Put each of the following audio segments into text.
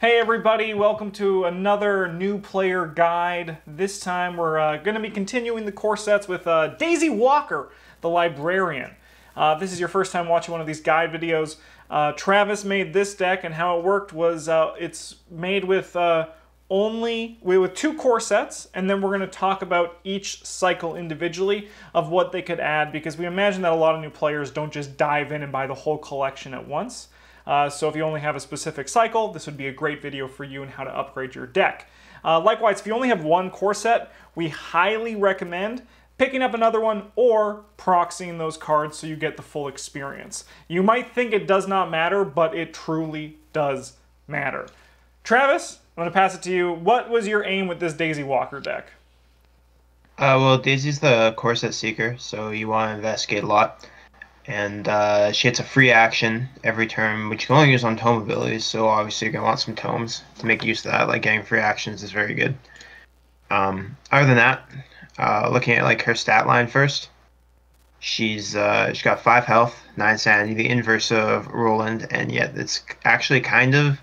Hey everybody, welcome to another new player guide. This time we're going to be continuing the core sets with Daisy Walker, the Librarian. If this is your first time watching one of these guide videos, Travis made this deck, and how it worked was it's made with two core sets, and then we're going to talk about each cycle individually of what they could add, because we imagine that a lot of new players don't just dive in and buy the whole collection at once. So if you only have a specific cycle, this would be a great video for you on how to upgrade your deck. Likewise, if you only have one core set, we highly recommend picking up another one or proxying those cards so you get the full experience. You might think it does not matter, but it truly does matter. Travis, I'm going to pass it to you. What was your aim with this Daisy Walker deck? Well, Daisy's the core set seeker, so you want to investigate a lot. And she gets a free action every turn, which you can only use on tome abilities, so obviously you're going to want some tomes to make use of that. Like, getting free actions is very good. Other than that, looking at like her stat line first, she's got 5 health, 9 sanity, the inverse of Roland, and yet it's actually kind of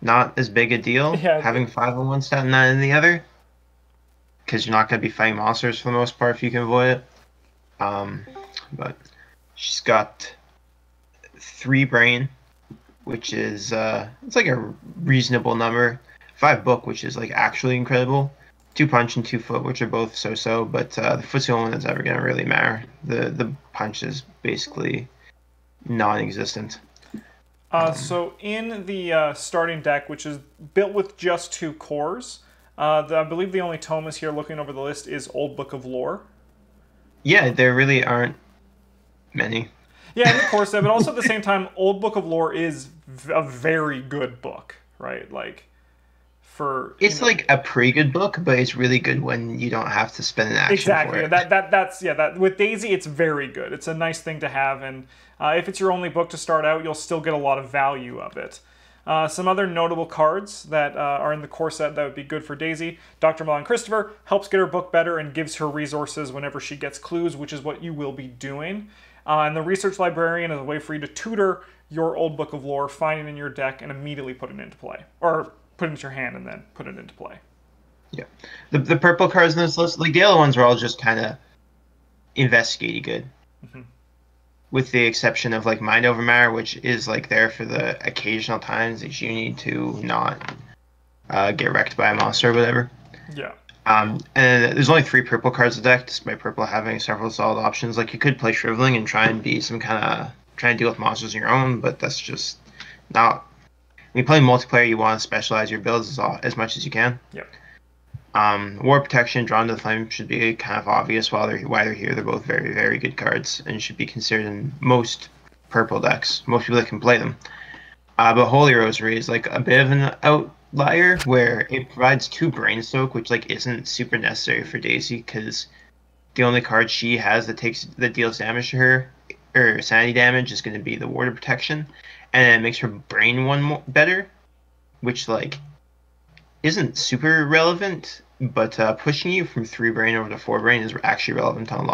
not as big a deal, yeah, having 5 on one stat and 9 in the other, because you're not going to be fighting monsters for the most part if you can avoid it. But she's got 3 brain, which is it's like a reasonable number. 5 book, which is like actually incredible. 2 punch and 2 foot, which are both so-so, but the foot's the only one that's ever gonna really matter. The punch is basically non-existent. So in the starting deck, which is built with just 2 cores, I believe the only tome is here. Looking over the list is Old Book of Lore. Yeah, there really aren't many. Yeah, and of course, but also at the same time, Old Book of Lore is a very good book, right? Like, for it's like a pretty good book, but it's really good when you don't have to spend an action. Exactly. For it. That's yeah. That with Daisy, it's very good. It's a nice thing to have, and if it's your only book to start out, you'll still get a lot of value of it. Some other notable cards that are in the core set that would be good for Daisy. Dr. Milan Christopher helps get her book better and gives her resources whenever she gets clues, which is what you will be doing. And the Research Librarian is a way for you to tutor your Old Book of Lore, find it in your deck, and immediately put it into play. Or put it into your hand and then put it into play. Yeah. The purple cards in this list, like the yellow ones, were all just kind of investigating good. Mm-hmm. With the exception of like Mind Over Matter, which is like there for the occasional times that you need to not get wrecked by a monster or whatever. Yeah. And there's only 3 purple cards in the deck, despite purple having several solid options. Like, you could play Shriveling and try and deal with monsters on your own, but that's just not. When you play multiplayer, you want to specialize your builds as much as you can. Yep. Ward of Protection, Drawn to the Flame should be kind of obvious why they're here. They're both very, very good cards and should be considered in most purple decks. Most people that can play them. But Holy Rosary is like a bit of an outlier, where it provides 2 brain soak, which like isn't super necessary for Daisy, because the only card she has that deals damage to her, or sanity damage, is going to be the Ward of Protection, and it makes her brain one more better, which like isn't super relevant, but pushing you from 3 brain over to 4 brain is actually relevant on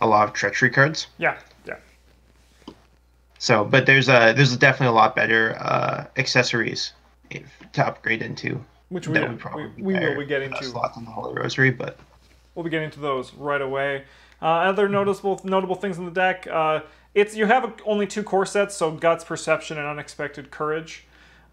a lot of treachery cards. Yeah. So, but there's definitely a lot better accessories to upgrade into, which we will be getting to. Slots on the Holy Rosary, but we'll be getting to those right away. Other notable things in the deck, you have only 2 core sets, so Guts, Perception, and Unexpected Courage.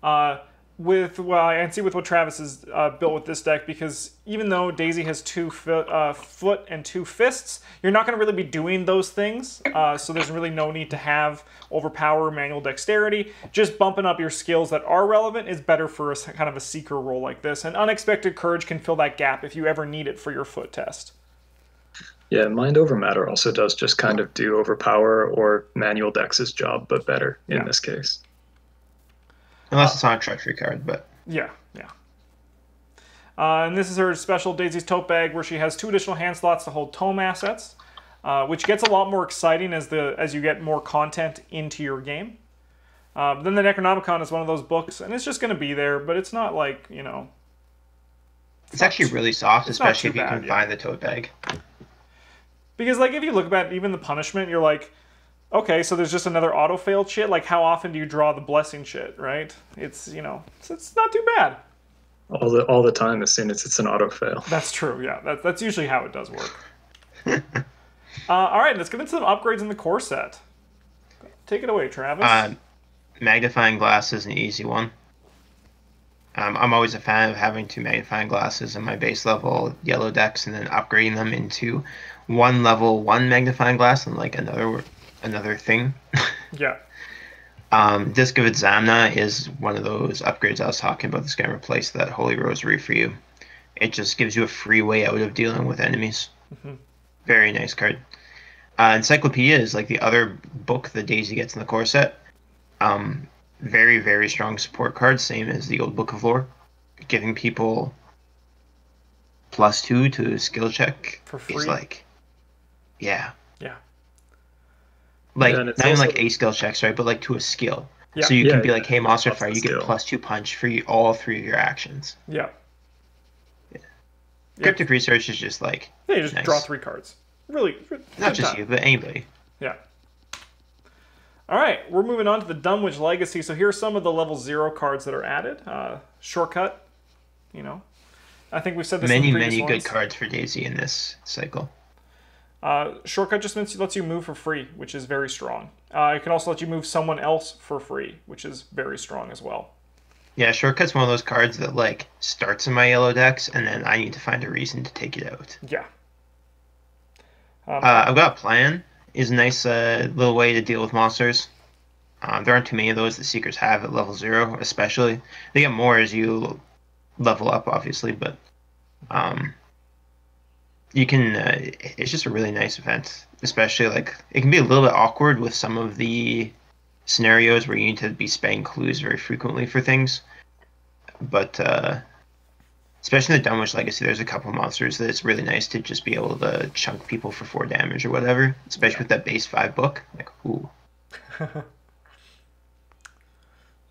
I can see with what Travis has built with this deck, because even though Daisy has 2 foot and 2 fists, you're not going to really be doing those things, so there's really no need to have overpower manual dexterity. Just bumping up your skills that are relevant is better for a kind of a seeker role like this, and Unexpected Courage can fill that gap if you ever need it for your foot test. Yeah, Mind Over Matter also does just kind of do overpower or manual dex's job, but better in this case. Unless it's not a treachery card, but... Yeah. And this is her special, Daisy's Tote Bag, where she has 2 additional hand slots to hold tome assets, which gets a lot more exciting as you get more content into your game. Then the Necronomicon is one of those books, and it's just going to be there, but it's not like, you know... It's actually really soft, especially if you can find the Tote Bag. Because, like, if you look at even the punishment, you're like... Okay, so there's just another auto-failed shit? Like, how often do you draw the blessing shit, right? It's, you know, it's not too bad. All the time, as soon as it's an auto-fail. That's true, yeah. That's usually how it does work. All right, let's get into some upgrades in the core set. Take it away, Travis. Magnifying glass is an easy one. I'm always a fan of having two magnifying glasses in my base level yellow decks and then upgrading them into one level one magnifying glass and, like, another thing. Yeah. Disc of Examina is one of those upgrades I was talking about that's going to replace that Holy Rosary for you. It just gives you a free way out of dealing with enemies. Mm-hmm. Very nice card. Encyclopedia is like the other book that Daisy gets in the core set. Very, very strong support card, same as the Old Book of Lore. Giving people +2 to skill check for free is like, yeah. Yeah. Like, not even like a skill checks, right? But like to a skill. Yeah. So you can be like, hey, Monster Fire, you get +2 punch for all three of your actions. Yeah. Cryptic Research is just like, yeah, you just draw three cards. Really. Not just you, but anybody. Yeah. All right, we're moving on to the Dunwich Legacy. So here are some of the level 0 cards that are added. Shortcut, you know. I think we've said this in the previous ones. Many good cards for Daisy in this cycle. Shortcut just lets you move for free, which is very strong. It can also let you move someone else for free, which is very strong as well. Yeah, Shortcut's one of those cards that, like, starts in my yellow decks, and then I need to find a reason to take it out. Yeah. I've got a plan. Is a nice little way to deal with monsters. There aren't too many of those that Seekers have at level 0, especially. They get more as you level up, obviously, but... you can, it's just a really nice event, especially like it can be a little bit awkward with some of the scenarios where you need to be spamming clues very frequently for things. But especially in the Dunwich Legacy, there's a couple of monsters that it's really nice to just be able to chunk people for 4 damage or whatever, especially with that base 5 book. Like, ooh.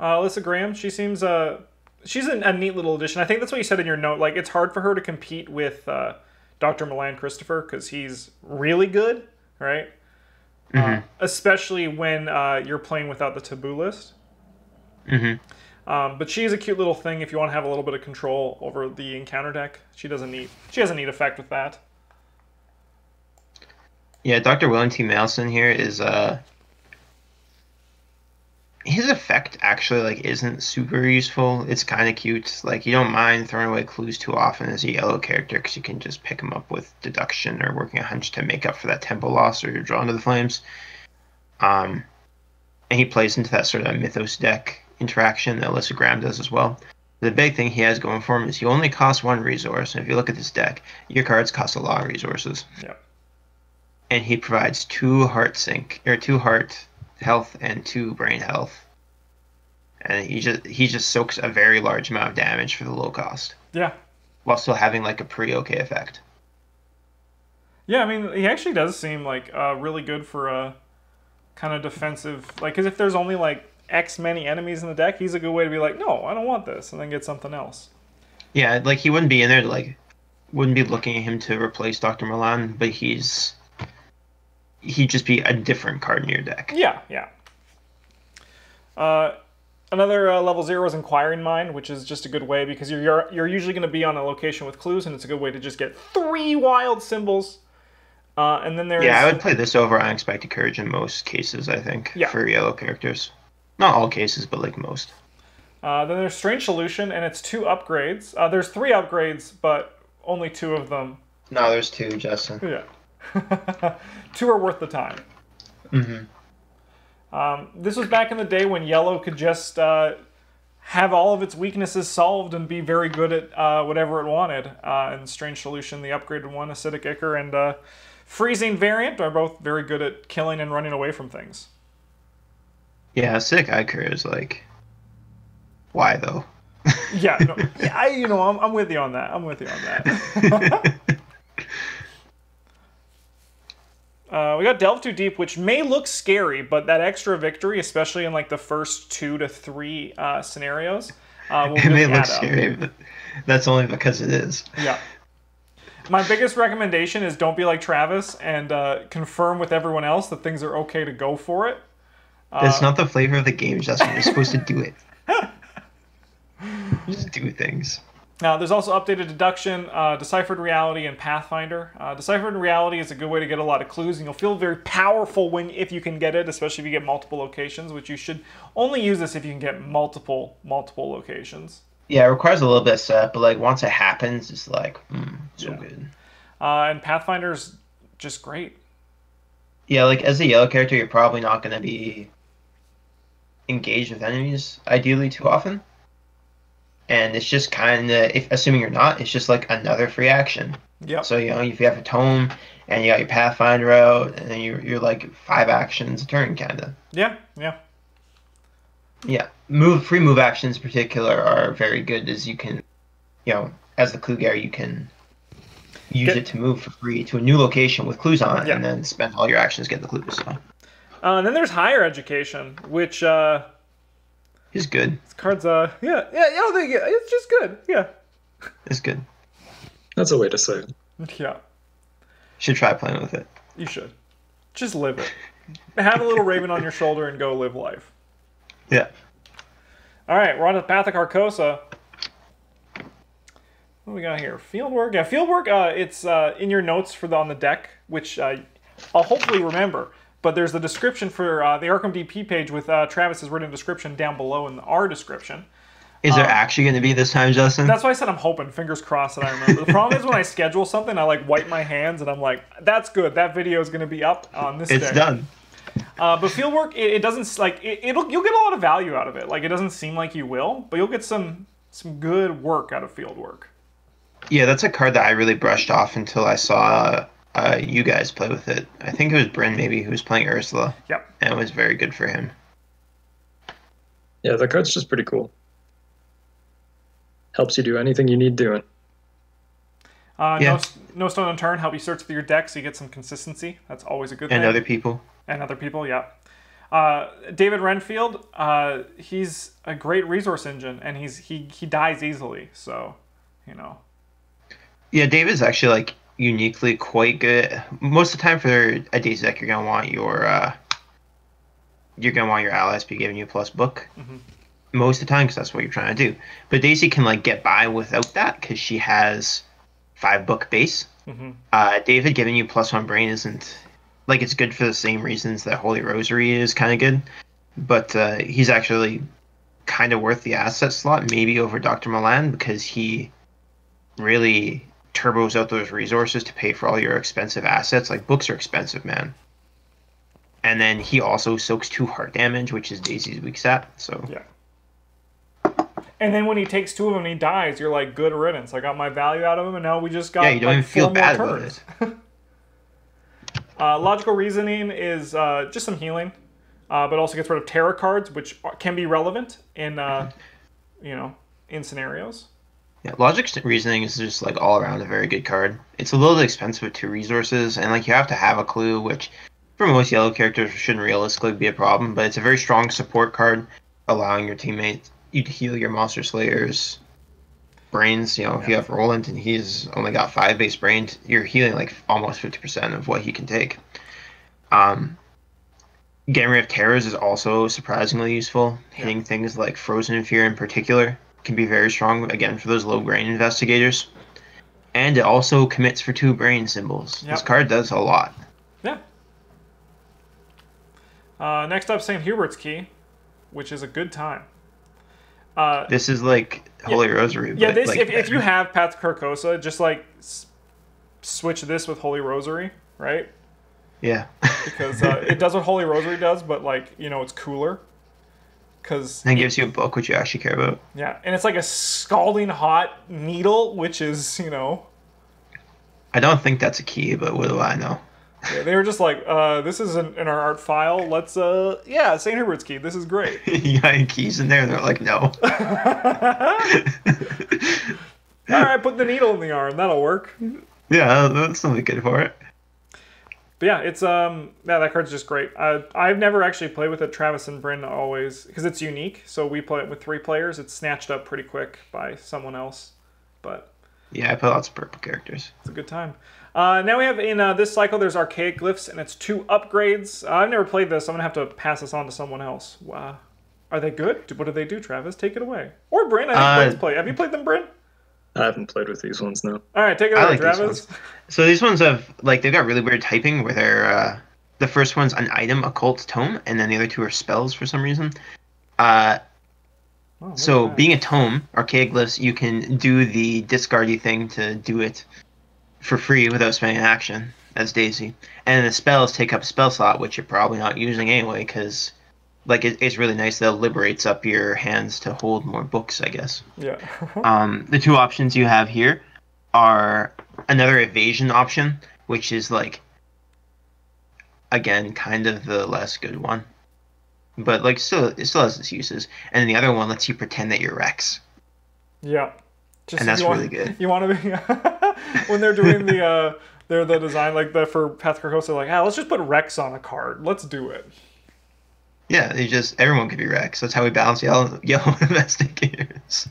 Alyssa Graham, she seems, she's a neat little addition. I think that's what you said in your note. Like, it's hard for her to compete with, Dr. Milan Christopher, because he's really good, right? Mm-hmm. Especially when you're playing without the taboo list. Mm-hmm. But she's a cute little thing if you want to have a little bit of control over the encounter deck. She has a neat effect with that. Yeah, Dr. William T. Malson here is his effect actually like isn't super useful. It's kind of cute. Like, you don't mind throwing away clues too often as a yellow character because you can just pick them up with deduction or working a hunch to make up for that tempo loss or you're drawn to the flames. And he plays into that sort of mythos deck interaction that Alyssa Graham does as well. The big thing he has going for him is you only cost 1 resource, and if you look at this deck, your cards cost a lot of resources. Yeah. And he provides 2 heart sync or 2 heart health and 2 brain health, and he just soaks a very large amount of damage for the low cost, yeah, while still having like a pretty okay effect. Yeah, I mean, he actually does seem like really good for a kind of defensive, like, because if there's only like X many enemies in the deck, he's a good way to be like, no, I don't want this, and then get something else. Yeah, like he wouldn't be in there to, like, wouldn't be looking at him to replace Dr. Milan, but he'd just be a different card in your deck. Yeah, yeah. Another level 0 is Inquiring Mind, which is just a good way because you're usually going to be on a location with clues, and it's a good way to just get 3 wild symbols. And then there's... Yeah, I would play this over Unexpected Courage in most cases, I think, for yellow characters. Not all cases, but like most. Then there's Strange Solution, and it's 2 upgrades. There's 3 upgrades, but only 2 of them. No, there's 2, Justin. Yeah. 2 are worth the time. Mm-hmm. This was back in the day when yellow could just have all of its weaknesses solved and be very good at whatever it wanted. And Strange Solution, the upgraded one, Acidic Ichor, and Freezing Variant are both very good at killing and running away from things. Yeah, Acidic Ichor is like, why though? Yeah, no, I'm with you on that. We got Delve Too Deep, which may look scary, but that extra victory, especially in like the first 2 to 3 scenarios, will really add up. It may look scary, but that's only because it is. Yeah. My biggest recommendation is don't be like Travis and confirm with everyone else that things are okay to go for it. That's not the flavor of the game, Justin. You're supposed to do it. Just do things. Now, there's also updated deduction, Deciphered Reality, and Pathfinder. Deciphered Reality is a good way to get a lot of clues, and you'll feel very powerful if you can get it, especially if you get multiple locations, which you should only use this if you can get multiple locations. Yeah, it requires a little bit of setup, but like once it happens, it's like, so yeah. Good. And Pathfinder's just great. Yeah, like as a yellow character, you're probably not going to be engaged with enemies, ideally, too often. And it's just kind of, assuming you're not, it's just like another free action. Yeah. So, you know, if you have a tome and you got your Pathfinder out, and then you're like 5 actions a turn, kind of. Yeah, yeah. Yeah. Free move actions in particular are very good, as you can, you know, as the clue getter, you can use it to move for free to a new location with clues on it, and then spend all your actions to get the clues. So. And then there's Higher Education, which... It's good. This card's it's just good. Yeah. It's good. That's a way to say it. Yeah. Should try playing with it. You should. Just live it. Have a little raven on your shoulder and go live life. Yeah. All right, we're on to the Path of Carcosa. What do we got here? Field work. Yeah, field work. It's in your notes on the deck, which I'll hopefully remember. But there's the description for the Arkham DP page with Travis's written description down below in our description. Is there actually going to be this time, Justin? That's why I said I'm hoping. Fingers crossed that I remember. The problem is when I schedule something, I like wipe my hands and I'm like, that's good. That video is going to be up on this day. It's done. But fieldwork, it doesn't like you'll get a lot of value out of it. Like it doesn't seem like you will, but you'll get some good work out of fieldwork. Yeah, that's a card that I really brushed off until I saw. You guys play with it. I think it was Bryn, maybe, who was playing Ursula. Yep. And it was very good for him. Yeah, that card's just pretty cool. Helps you do anything you need doing. Yeah. No stone unturned. Help you search through your deck so you get some consistency. That's always a good thing. And other people. And other people, yeah. David Renfield, he's a great resource engine, and he dies easily, so, you know. Yeah, David's actually, like, uniquely quite good. Most of the time for a Daisy deck, you're gonna want your allies to be giving you plus book. Mm-hmm. Most of the time, because that's what you're trying to do. But Daisy can like get by without that because she has 5 book base. Mm-hmm. David giving you +1 brain isn't like it's good for the same reasons that Holy Rosary is kind of good, but he's actually kind of worth the asset slot maybe over Dr. Milan because he really turbos out those resources to pay for all your expensive assets. Like books are expensive, man. And then he also soaks 2 heart damage, which is Daisy's weak stat. So yeah. And then when he takes 2 of them and he dies, you're like, good riddance. I got my value out of him, and now we just got. Yeah, you don't like, even feel bad about it. Logical reasoning is just some healing, but also gets rid of tarot cards, which can be relevant in you know, in scenarios. Yeah, Logic Reasoning is just, like, all around a very good card. It's a little bit expensive with 2 resources, and, like, you have to have a clue, which, for most yellow characters, shouldn't realistically be a problem, but it's a very strong support card, allowing your teammates to heal your Monster Slayer's brains. You know, if you have Roland and he's only got 5 base brains, you're healing, like, almost 50% of what he can take. Getting rid of Terrors is also surprisingly useful. Hitting things like Frozen in Fear in particular can be very strong, again, for those low brain investigators. And it also commits for 2 brain symbols. Yep. This card does a lot. Yeah. Next up, St. Hubert's Key, which is a good time. This is like Holy Rosary. Yeah, this, like, if you have Path of Carcosa, just like switch this with Holy Rosary, right? Yeah. Because it does what Holy Rosary does, but like, you know, it's cooler. Cause and it gives you a book which you actually care about. Yeah, and it's like a scalding hot needle, which is, you know... I don't think that's a key, but what do I know? Yeah, they were just like, this is in our art file, let's, yeah, St. Hubert's Key, this is great. You got keys in there, and they're like, no. Alright, put the needle in the arm, that'll work. Yeah, that's not good for it. But yeah, it's that card's just great. I've never actually played with it. Travis and Bryn always, because it's unique. So we play it with 3 players. It's snatched up pretty quick by someone else, but Yeah, I play lots of purple characters. It's a good time. Now we have in this cycle, there's Archaic Glyphs, and it's 2 upgrades. I've never played this. I'm going to have to pass this on to someone else. Wow. Are they good? What do they do, Travis? Take it away. Or Bryn, I haven't played to play. Have you played them, Bryn? I haven't played with these ones, no. All right, take it away, like Travis. So these ones have, like, they've got really weird typing where they're, the first one's an item, occult tome, and then the other 2 are spells for some reason. Oh, so being a tome, Archaic Glyphs, you can do the discardy thing to do it for free without spending an action, as Daisy. And the spells take up a spell slot, which you're probably not using anyway, because... like, it's really nice that it liberates up your hands to hold more books, I guess. Yeah. The 2 options you have here are another evasion option, which is, like, again, kind of the less good one. But, like, it still has its uses. And then the other one lets you pretend that you're Rex. Yeah. And that's really good. You want to be... when they're doing the, they're the design, like, the, for Path of Carcosa, like, let's just put Rex on a card. Let's do it. Yeah, they just, everyone could be Rex. That's how we balance yellow investigators.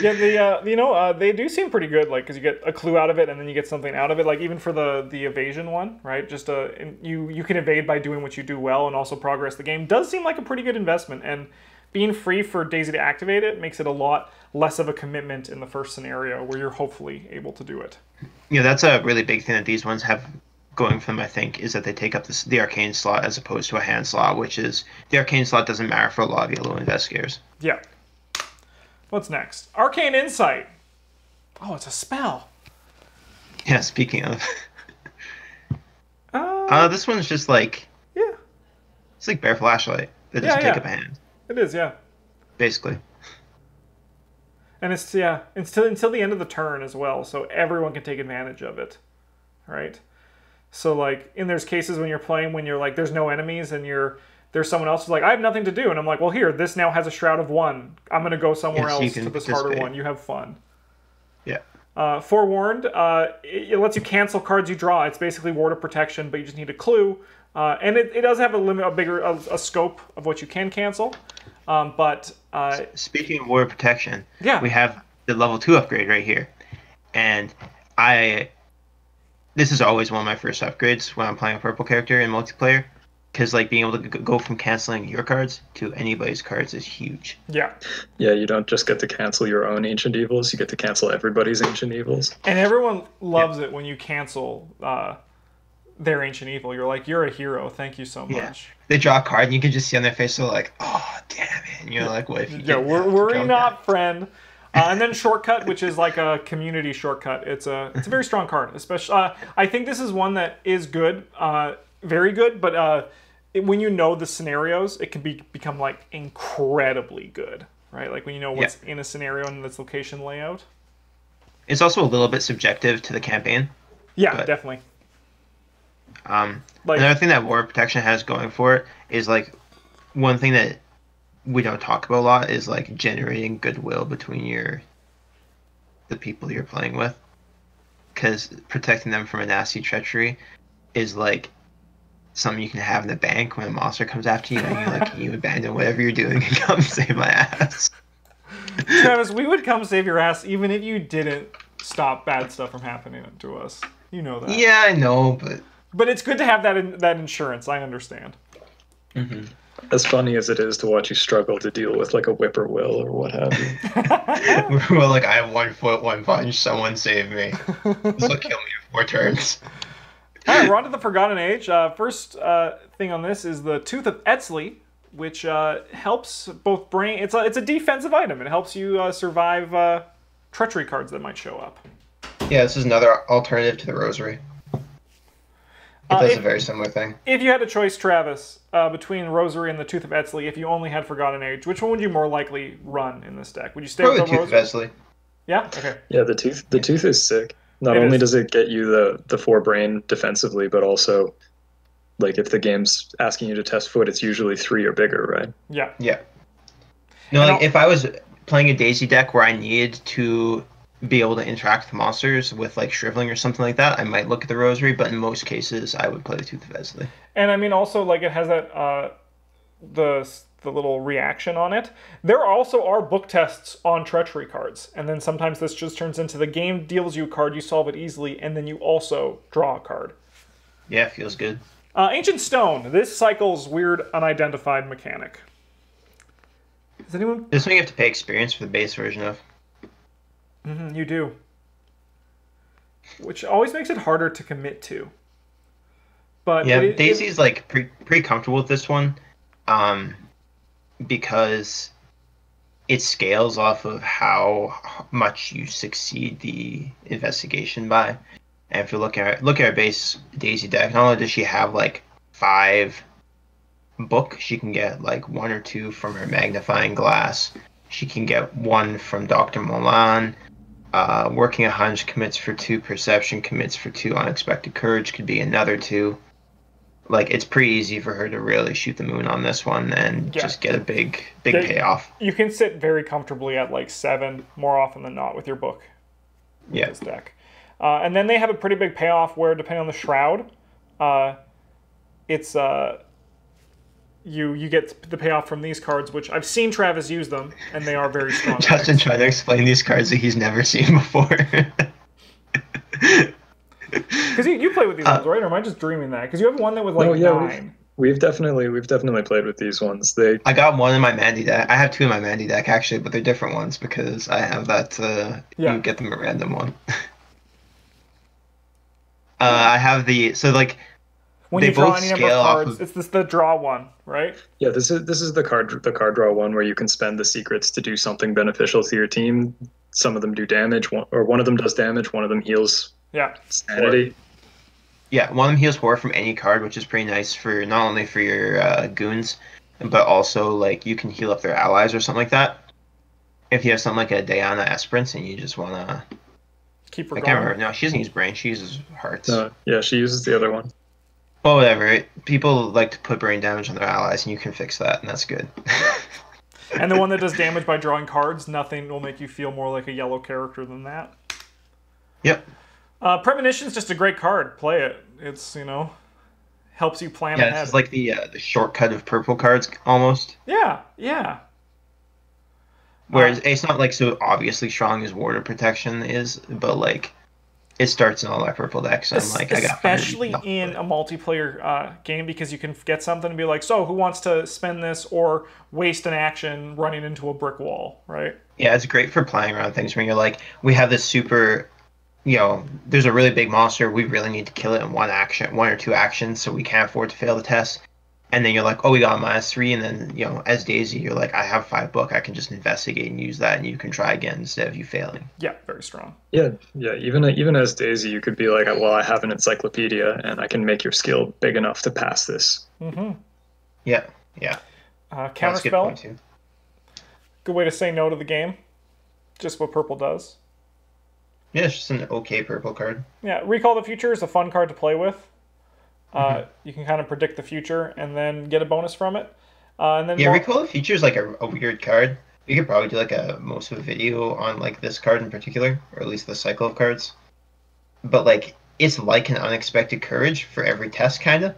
Yeah, the you know, they do seem pretty good, like, because you get a clue out of it and then you get something out of it. Like, even for the evasion one, right? Just you can evade by doing what you do well and also progress the game. Does seem like a pretty good investment, and being free for Daisy to activate it makes it a lot less of a commitment in the first scenario where you're hopefully able to do it. Yeah, that's a really big thing that these ones have going for them, I think, is that they take up the arcane slot as opposed to a hand slot, which is, the arcane slot doesn't matter for a lot of yellow investigators. Yeah. What's next? Arcane Insight. Oh, it's a spell. Yeah, speaking of. This one's just like... yeah. It's like Bare Flashlight. It doesn't take up a hand. It is, yeah. Basically. And it's, yeah, until the end of the turn as well, so everyone can take advantage of it. Right? So, like, and there's cases when you're playing when you're like, there's no enemies and there's someone else who's like, I have nothing to do. And I'm like, well, here, this now has a Shroud of 1. I'm going to go somewhere else to this harder one. You have fun. Yeah. Forewarned, it lets you cancel cards you draw. It's basically Ward of Protection, but you just need a clue. And it does have a limit, a bigger scope of what you can cancel. Speaking of Ward of Protection, yeah, we have the level 2 upgrade right here. And this is always one of my first upgrades when I'm playing a purple character in multiplayer, because, like, being able to go from canceling your cards to anybody's cards is huge. Yeah. Yeah, you don't just get to cancel your own Ancient Evils, you get to cancel everybody's Ancient Evils. And everyone loves it when you cancel their Ancient Evil. You're like, you're a hero, thank you so much. Yeah. They draw a card and you can just see on their face, they're like, oh, damn it. And you're like, what if you yeah, worry not, down? Friend. And then Shortcut, which is like a community shortcut. It's a very strong card. Especially, I think this is one that is good, very good. But when you know the scenarios, it can become like incredibly good, right? Like when you know what's in a scenario and its location layout. It's also a little bit subjective to the campaign. Yeah, but, definitely. Like, another thing that War of Protection has going for it is, like, one thing that we don't talk about a lot is, like, generating goodwill between the people you're playing with, because protecting them from a nasty treachery is, like, something you can have in the bank when a monster comes after you and you're like, you abandon whatever you're doing and come save my ass. Travis, we would come save your ass even if you didn't stop bad stuff from happening to us. You know that. Yeah, I know, but it's good to have that insurance. I understand. Mm-hmm. As funny as it is to watch you struggle to deal with, like, a whippoorwill or what have you. Well, like, I have 1 foot, 1 punch, someone save me. This will kill me in 4 turns. All right, we're on to the Forgotten Age. First thing on this is the Tooth of Eztli, which helps both bring... It's a defensive item. It helps you survive treachery cards that might show up. Yeah, this is another alternative to the Rosary. It does a very similar thing. If you had a choice, Travis, between Rosary and the Tooth of Eztli, if you only had Forgotten Age, which one would you more likely run in this deck? Would you stay with the Tooth Rosary? Of Eztli. Yeah? Okay. Yeah, the tooth is sick. Not only does it get you the 4 brain defensively, but also, like, if the game's asking you to test foot, it's usually 3 or bigger, right? Yeah. Yeah. No, and like, if I was playing a Daisy deck where I needed to be able to interact with monsters with, like, shriveling or something like that, I might look at the Rosary, but in most cases I would play the Tooth of Eztli. And I mean, also, like, it has that the the little reaction on it. There also are book tests on treachery cards, and then sometimes this just turns into the game deals you a card, you solve it easily, and then you also draw a card. Yeah, feels good. Ancient Stone. This cycle's weird, unidentified mechanic. Does anyone... This one you have to pay experience for the base version of. Mm-hmm, you do. Which always makes it harder to commit to. But yeah, Daisy's like pretty comfortable with this one, because it scales off of how much you succeed the investigation by. And if you look at our base Daisy deck, not only does she have like 5 book, she can get like 1 or 2 from her magnifying glass. She can get 1 from Dr. Milan. Working a hunch commits for 2. Perception commits for 2. Unexpected courage could be another 2. Like, it's pretty easy for her to really shoot the moon on this one and just get a big payoff. You can sit very comfortably at like 7 more often than not with your book. With this deck. And then they have a pretty big payoff where, depending on the shroud, it's you get the payoff from these cards, which I've seen Travis use them, and they are very strong. Justin trying to explain these cards that he's never seen before. Because you play with these ones, right? Or am I just dreaming that? Because you have one that was like 9. We've definitely played with these ones. I got one in my Mandy deck. I have 2 in my Mandy deck actually, but they're different ones because I have that. You get them a random one. I have the when they you draw both any number of cards, it's the draw one, right? Yeah, this is the card draw one where you can spend the secrets to do something beneficial to your team. Some of them do damage, one of them does damage, one of them heals. Yeah, sanity. War. Yeah, one of them heals war from any card, which is pretty nice for not only for your goons, but also like you can heal up their allies or something like that. If you have something like a Diana Esperance and you just wanna. Keep her I can't remember. No, she doesn't use brain. She uses hearts. Yeah, she uses the other one. Well, whatever. People like to put brain damage on their allies, and you can fix that, and that's good. And the one that does damage by drawing cards, nothing will make you feel more like a yellow character than that. Yep. Premonition's just a great card. Play it. It's, helps you plan ahead. Yeah, it's like the shortcut of purple cards, almost. Yeah, yeah. Whereas it's not like so obviously strong as Ward of Protection is, but like it starts in all that purple decks. So especially in a multiplayer game, because you can get something and be like, so who wants to spend this or waste an action running into a brick wall, right? Yeah, it's great for playing around things when you're like, we have this super, there's a really big monster. We really need to kill it in one or two actions, so we can't afford to fail the test. And then you're like, oh, we got -3. And then, as Daisy, you're like, I have 5 book. I can just investigate and use that. And you can try again instead of you failing. Yeah, very strong. Yeah. Even as Daisy, you could be like, well, I have an encyclopedia and I can make your skill big enough to pass this. Mm-hmm. Yeah, yeah. Counterspell. Good way to say no to the game. Just what purple does. Yeah, it's just an okay purple card. Yeah, Recall the Future is a fun card to play with. You can kind of predict the future and then get a bonus from it. Recall the Future is like a weird card. We could probably do like most of a video on like this card in particular, or at least the cycle of cards. But like it's like an unexpected courage for every test, kind of.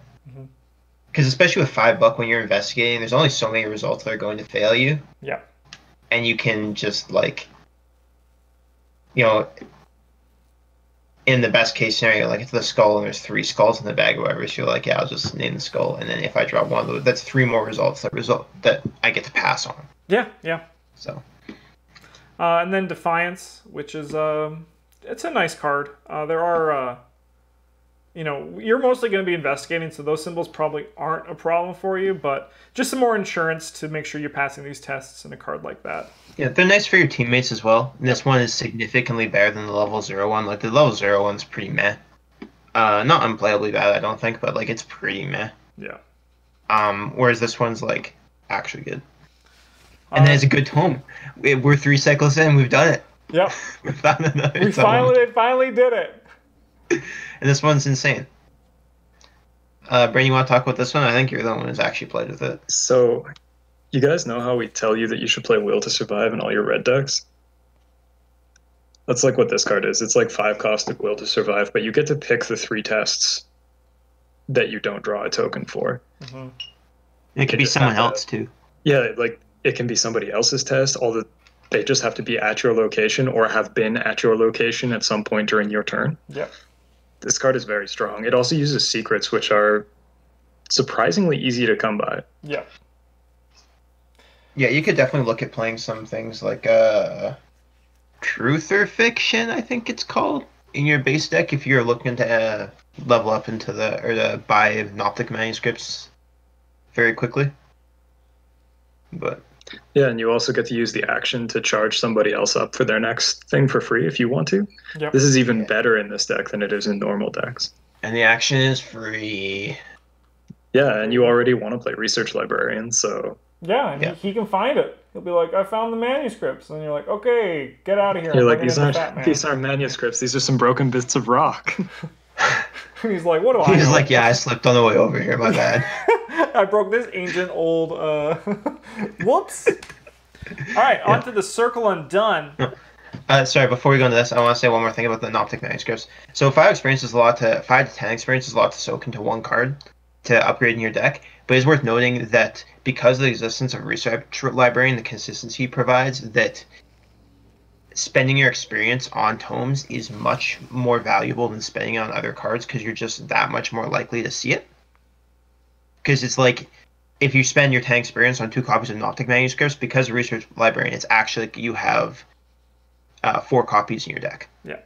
Because especially with 5 buck when you're investigating, there's only so many results that are going to fail you. Yeah. And you can just like, in the best case scenario, like it's the skull and there's 3 skulls in the bag or whatever, so you're like, yeah, I'll just name the skull, and then if I draw one, that's 3 more results that I get to pass on. Yeah, yeah. So. And then Defiance, which is it's a nice card. There are, you're mostly going to be investigating, so those symbols probably aren't a problem for you, but just some more insurance to make sure you're passing these tests in a card like that. Yeah, they're nice for your teammates as well. And this one is significantly better than the level 0 one. Like, the level 0 one's pretty meh. Not unplayably bad, I don't think, but, like, it's pretty meh. Yeah. Whereas this one's, like, actually good. And then it's a good tome. We're 3 cycles in, we've done it. Yep. We finally did it. And this one's insane. Brain, you want to talk about this one? I think you're the one who's actually played with it. So... You guys know how we tell you that you should play Will to Survive in all your red decks? That's like what this card is. It's like 5 cost of Will to Survive, but you get to pick the 3 tests that you don't draw a token for. Mm-hmm. It could be someone else, too. Yeah, like it can be somebody else's test. They just have to be at your location or have been at your location at some point during your turn. Yeah. This card is very strong. It also uses secrets, which are surprisingly easy to come by. Yeah. Yeah, you could definitely look at playing some things like Truth or Fiction, I think it's called, in your base deck if you're looking to level up into or buy Hypnotic Manuscripts very quickly. But yeah, and you also get to use the action to charge somebody else up for their next thing for free if you want to. Yep. This is even better in this deck than it is in normal decks. And the action is free. Yeah, and you already want to play Research Librarian, so... Yeah, and he can find it. He'll be like, I found the manuscripts. And you're like, okay, get out of here. You're like, these aren't manuscripts. These are some broken bits of rock. He's like, what do I know? He's like, yeah, I slipped on the way over here. My bad. I broke this ancient old... Whoops. All right, on to the Circle Undone. Sorry, before we go into this, I want to say one more thing about the Hypnotic Manuscripts. So 5 to 10 experience is a lot to soak into one card to upgrade in your deck. But it's worth noting that because of the existence of Research Librarian, the consistency it provides, that spending your experience on tomes is much more valuable than spending it on other cards because you're just that much more likely to see it. Because it's like, if you spend your 10 experience on 2 copies of Hypnotic Manuscripts, because of Research Librarian, it's actually you have 4 copies in your deck. Yeah.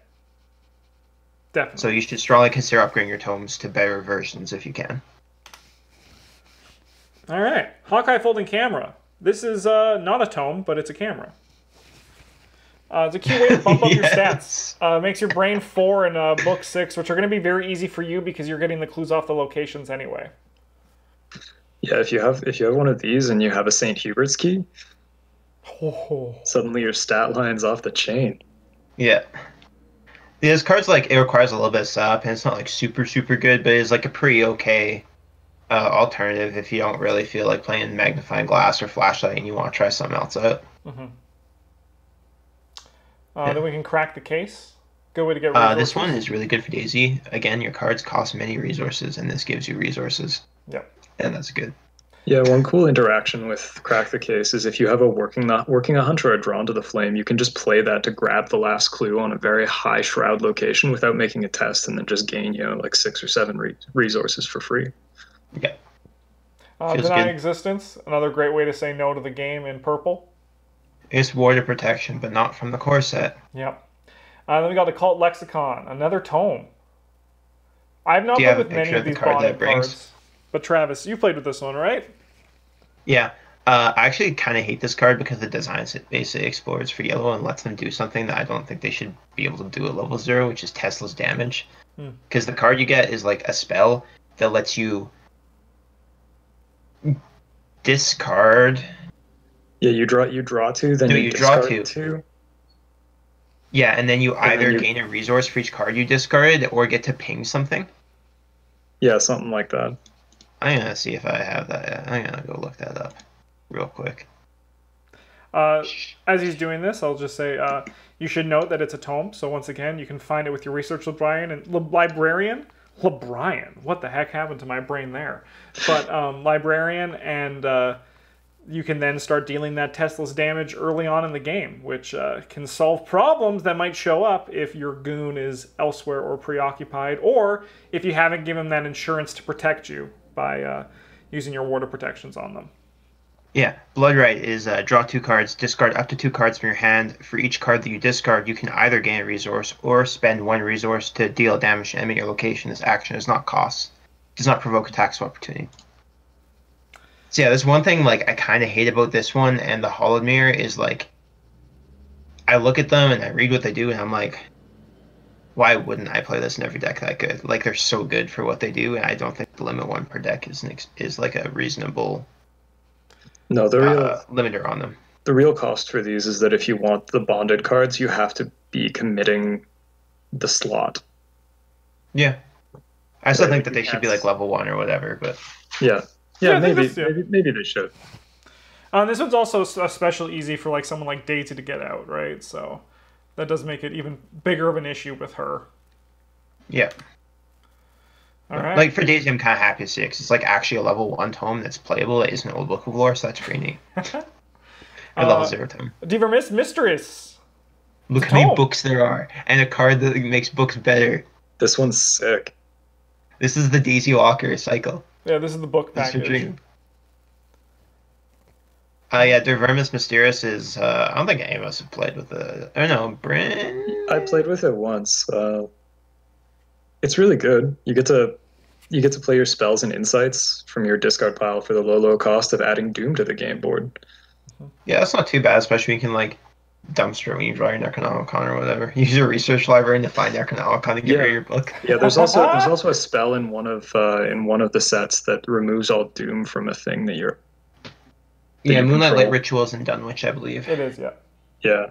Definitely. So you should strongly consider upgrading your tomes to better versions if you can. All right, Hawkeye Folding Camera. This is not a tome, but it's a camera. It's a cute way to bump up your stats. Makes your brain 4 and book 6, which are going to be very easy for you because you're getting the clues off the locations anyway. Yeah, if you have one of these and you have a St. Hubert's Key, suddenly your stat line's off the chain. Yeah. Yeah, this card's like, it requires a little bit of setup, and it's not like super, super good, but it's like a pretty okay alternative if you don't really feel like playing Magnifying Glass or Flashlight and you want to try something else out. Mm-hmm. Then we can Crack the Case. Good way to get resources. This one is really good for Daisy. Again, your cards cost many resources, and this gives you resources. Yep. And that's good. Yeah, one cool interaction with Crack the Case is if you have a working a hunch or a Drawn to the Flame, you can just play that to grab the last clue on a very high Shroud location without making a test and then just gain, you know, like 6 or 7 resources for free. Yeah. Denying Existence, another great way to say no to the game in purple. It's Ward of Protection, but not from the core set. Yep. Then we got Occult Lexicon, another tome. I've not played with many of these bonding cards, but Travis, you played with this one, right? Yeah. I actually kind of hate this card because the design basically explores for yellow and lets them do something that I don't think they should be able to do at level 0, which is Tesla's Damage. Because the card you get is like a spell that lets you discard. Yeah, you draw 2, then you discard 2. Yeah, and then you either gain a resource for each card you discarded or get to ping something. Yeah, something like that. I'm going to see if I have that. I'm going to go look that up real quick. As he's doing this, I'll just say you should note that it's a tome. So once again, you can find it with your Research Librarian and Librarian. What the heck happened to my brain there? But Librarian, and you can then start dealing that Tesla's Damage early on in the game, which can solve problems that might show up if your goon is elsewhere or preoccupied, or if you haven't given them that insurance to protect you by using your Ward of Protections on them. Yeah, Bloodrite is draw 2 cards, discard up to 2 cards from your hand. For each card that you discard, you can either gain a resource or spend 1 resource to deal damage to enemy your location. This action does not cost, does not provoke attacks of opportunity. So yeah, there's one thing like I kind of hate about this one and the Hollowed Mirror is like, I look at them and I read what they do and I'm like, why wouldn't I play this in every deck that good? Like they're so good for what they do, and I don't think the limit 1 per deck is like a reasonable. No, the real limiter on them. The real cost for these is that if you want the bonded cards, you have to be committing the slot. Yeah. I still think that they should be like level 1 or whatever, but... Yeah. Yeah, maybe they should. This one's also especially easy for like someone like Daisy to get out, right? So that does make it even bigger of an issue with her. Yeah. All right. Like for Daisy, I'm kind of happy to see it because it's like actually a level 1 tome that's playable. It is an Old Book of Lore, so that's pretty neat. A level 0 tome. De Vermis Mysteriis. Look how many books there are, and a card that makes books better. This one's sick. This is the Daisy Walker cycle. Yeah, this is the book package. Yeah, De Vermis Mysteriis is, I don't think any of us have played with it. I don't know, Bryn? I played with it once. It's really good. You get to play your spells and insights from your discard pile for the low cost of adding Doom to the game board. Yeah, that's not too bad, especially when you can, like, dumpster when you draw your Necronomicon or whatever. Use your Research Librarian to find Necronomicon to get rid of your book. Yeah, there's also a spell in one of the sets that removes all Doom from a thing that you're... Yeah, Moonlight Light Rituals in Dunwich, I believe. It is, yeah. Yeah.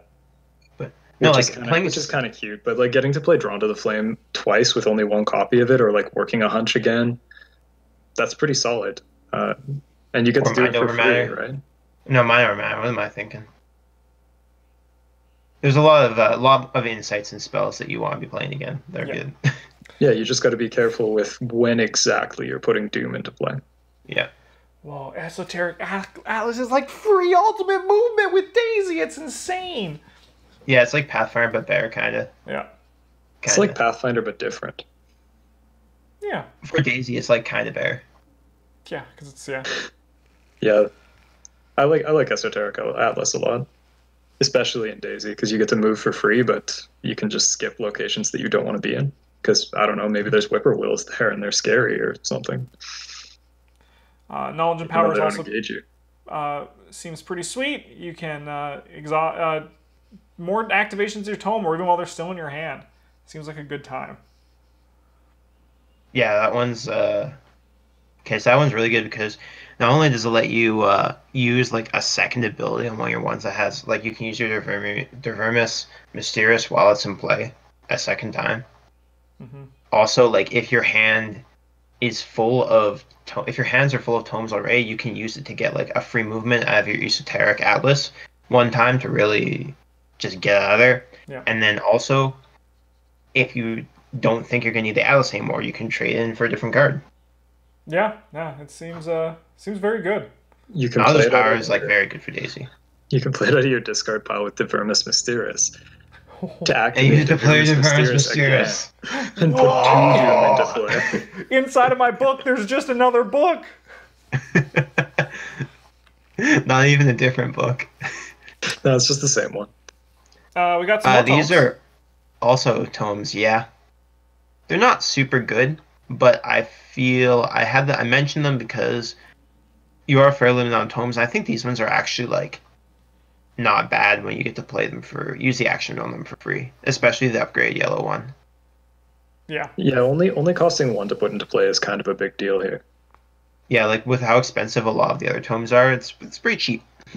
But no, which like kinda, playing which is kind of cute, but like getting to play Drawn to the Flame twice with only one copy of it, or like working a hunch again, that's pretty solid. And you get to do it for free, right? No, Mind Over Matter. What am I thinking? There's a lot of insights and spells that you want to be playing again. They're good. Yeah, you just got to be careful with when exactly you're putting Doom into play. Yeah. Whoa, Esoteric Atlas is like free ultimate movement with Daisy. It's insane. Yeah, it's like Pathfinder but better, kind of. Yeah. It's like Pathfinder but different. Yeah. For Daisy, it's like kind of better. Yeah, because it's yeah. I like Esoteric Atlas a lot, especially in Daisy, because you get to move for free, but you can just skip locations that you don't want to be in. Because I don't know, maybe there's whippoorwills there and they're scary or something. Knowledge and Power is also seems pretty sweet. You can exhaust more activations of your tome, or even while they're still in your hand. Seems like a good time. Yeah, that one's okay. So that one's really good because not only does it let you use like a second ability on one of your ones that has like you can use your De Vermis Mysteriis while it's in play a second time. Mm-hmm. Also, like if your hand is full of if your hands are full of tomes already, you can use it to get like a free movement out of your Esoteric Atlas one time to really just get out of there. Yeah. And then also, if you don't think you're gonna need the Atlas anymore, you can trade in for a different card. Yeah, it seems very good. You can play Power is like very good for Daisy. You can play it out of your discard pile with De Vermis Mysteriis. To activate the player's mysterious and put two Doom into play. Inside of my book, there's just another book. Not even a different book. No, it's just the same one. We got some more tomes. These are also tomes. Yeah, they're not super good, but I feel I mentioned them because you are fairly limited on tomes. I think these ones are actually like not bad when you get to play them for use the action on them for free, especially the upgrade yellow one. Yeah, only costing one to put into play is kind of a big deal here. Yeah, like with how expensive a lot of the other tomes are, it's pretty cheap. I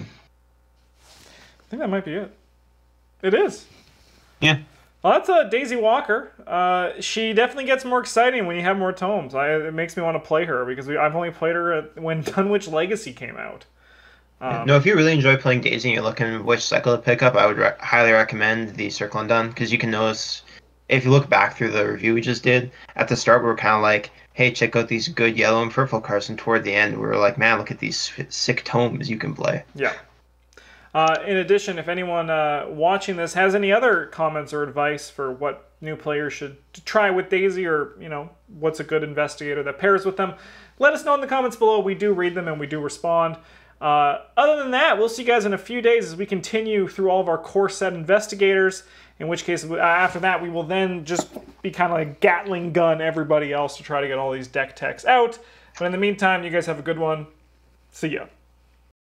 think that might be it. It is. Yeah. Well, that's Daisy Walker. She definitely gets more exciting when you have more tomes. It makes me want to play her because I've only played her when Dunwich Legacy came out. No, if you really enjoy playing Daisy and you're looking which cycle to pick up, I would highly recommend the Circle Undone, because you can notice, if you look back through the review we just did, at the start we were kind of like, hey, check out these good yellow and purple cards, and toward the end we were like, man, look at these sick tomes you can play. Yeah. In addition, if anyone watching this has any other comments or advice for what new players should try with Daisy, or what's a good investigator that pairs with them, let us know in the comments below. We do read them and we do respond. Other than that, we'll see you guys in a few days as we continue through all of our core set investigators, in which case, after that, we will then just be kind of like Gatling gun everybody else to try to get all these deck techs out. But in the meantime, you guys have a good one. See ya.